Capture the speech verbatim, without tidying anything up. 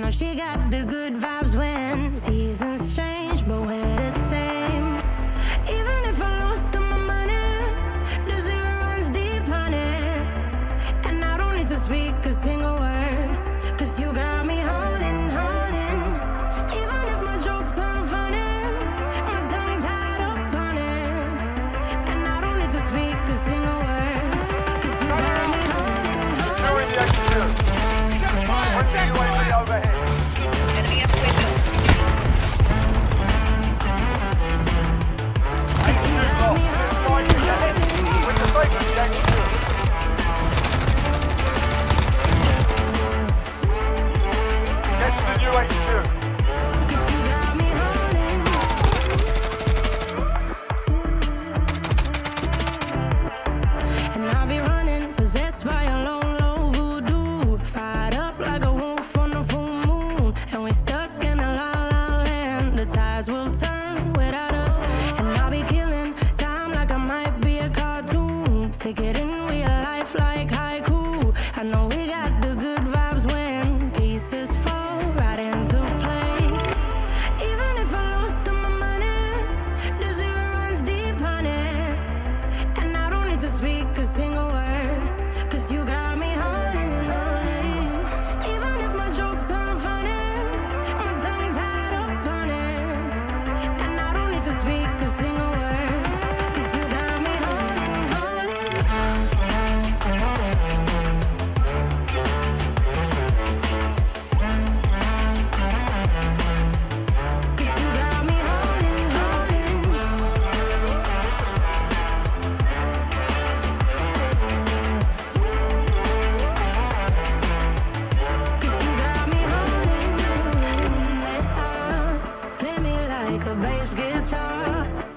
know she got the good vibes when seasons change, but we're the same. Even if I lose all my money, the zero runs deep, honey. And I don't need to speak a single word, cause you got me holding, holding. Even if my jokes aren't funny, my tongue tied up on it. And I don't need to speak a single word, cause you got me holding, holding. Take it in real life like haiku. I know we got the good vibes when pieces fall right into place. Even if I lost all my money, the zero runs deep, honey. And I don't need to speak a single word, cause you got me holding, holding. Even if my jokes aren't funny, my tongue tied up on it. And I don't need to speak a single word, bass guitar.